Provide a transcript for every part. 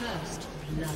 First blood.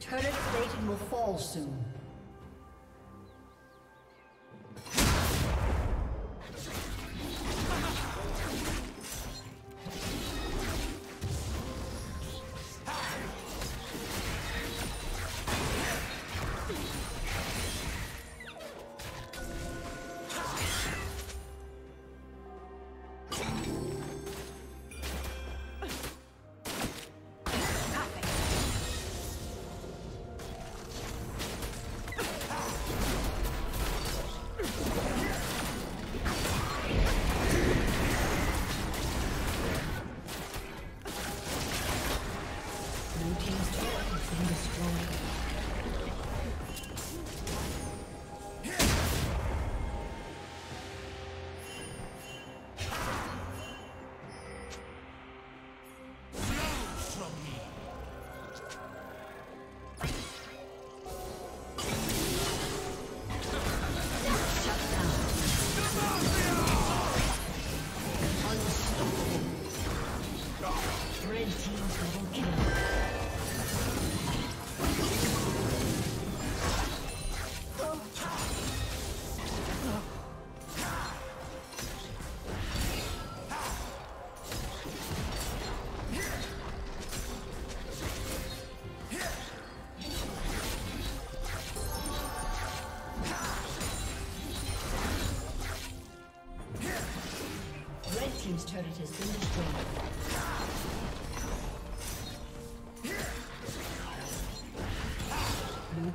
Turret plating will fall soon. turret has been destroyed. Blue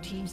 Team's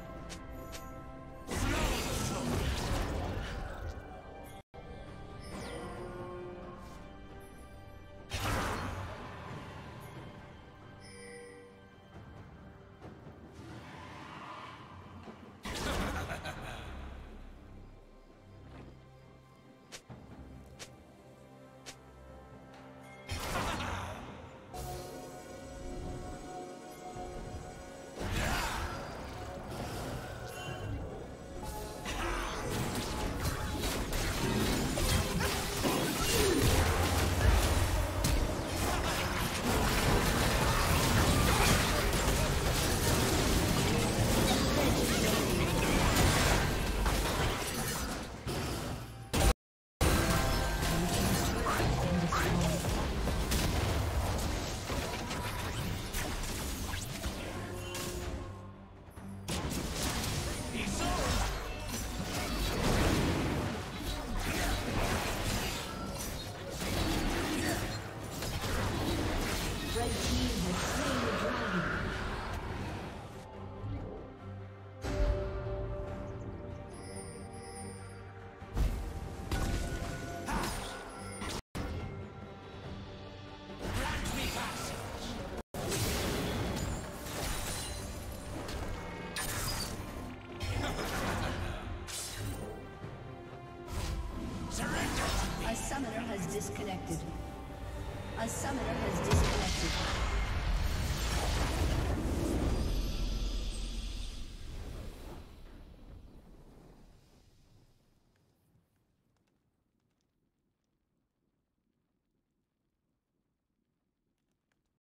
A summoner has disconnected.